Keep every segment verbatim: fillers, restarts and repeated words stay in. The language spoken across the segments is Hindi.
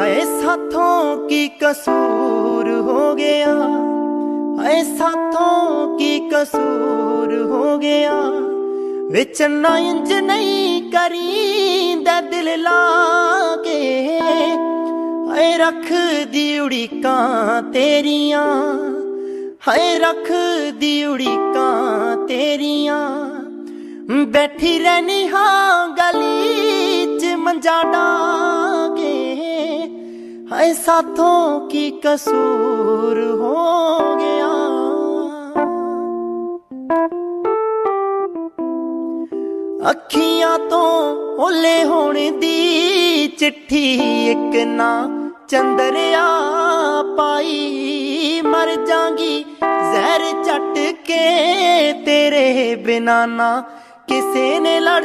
है साथों की कसूर हो गया, है साथों की कसूर हो गया। विच ना इंज नहीं करी दा दिल लाके, है रख दी उड़ीका तेरिया, है रख दी उड़ीका तेरिया। बैठी रहनी हाँ गली च मंजा डाके, है साथों की कसूर हो गया। अखियां तो ओले होने दी चिट्ठी एक ना चंदरिया पाई, मर जागी जहर चट के तेरे बिना ना किसे ने लड़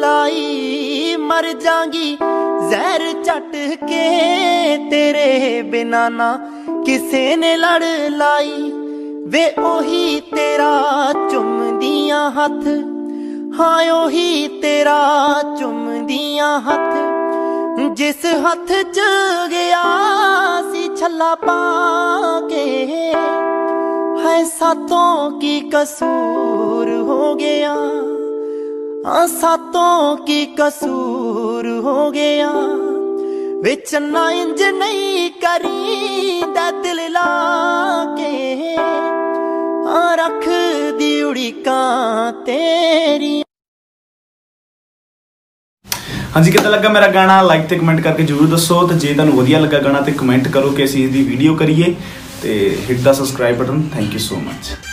लाई, मर जागी जहर चट के तेरे बिना ना किसे ने लड़ लाई। वे ओही तेरा चुमदियां हथ, हाँ ओही तेरा चुमदियां हथ, जिस हथ च गया सी छल्ला पाके, है सातों की कसूर हो गया, सातों की कसूर हो गया। विच ना इंज नहीं करी दा दिल लाके, रख दी उड़ीका तेरी। हाँ जी, कितना लगा मेरा गाना? लाइक तो कमेंट करके जरूर दसो, तो जे तुहानू वधिया लगा गाना तो कमेंट करो कि असीं इसदी वीडियो करिए, तो hit the subscribe button. Thank you so much.